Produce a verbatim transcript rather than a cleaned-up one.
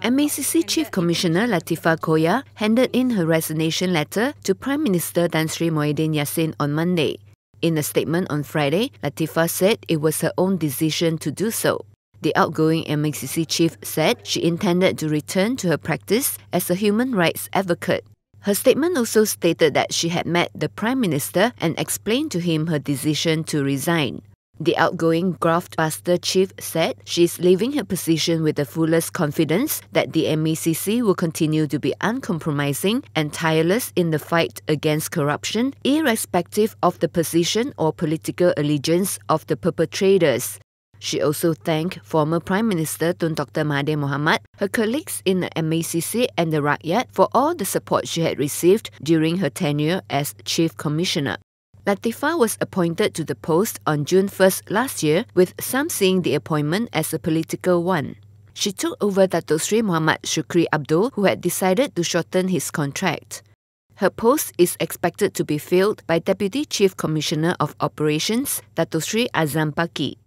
M A C C Chief Commissioner Latheefa Koya handed in her resignation letter to Prime Minister Dan Sri Muhyiddin Yassin on Monday. In a statement on Friday, Latheefa said it was her own decision to do so. The outgoing M A C C chief said she intended to return to her practice as a human rights advocate. Her statement also stated that she had met the Prime Minister and explained to him her decision to resign. The outgoing graftbuster chief said she is leaving her position with the fullest confidence that the M A C C will continue to be uncompromising and tireless in the fight against corruption, irrespective of the position or political allegiance of the perpetrators. She also thanked former Prime Minister Tun Doctor Mahathir Mohamad, her colleagues in the M A C C and the Rakyat for all the support she had received during her tenure as Chief Commissioner. Latheefa was appointed to the post on June first last year, with some seeing the appointment as a political one. She took over Dato Sri Muhammad Shukri Abdul, who had decided to shorten his contract. Her post is expected to be filled by Deputy Chief Commissioner of Operations Dato Sri Azam Baki.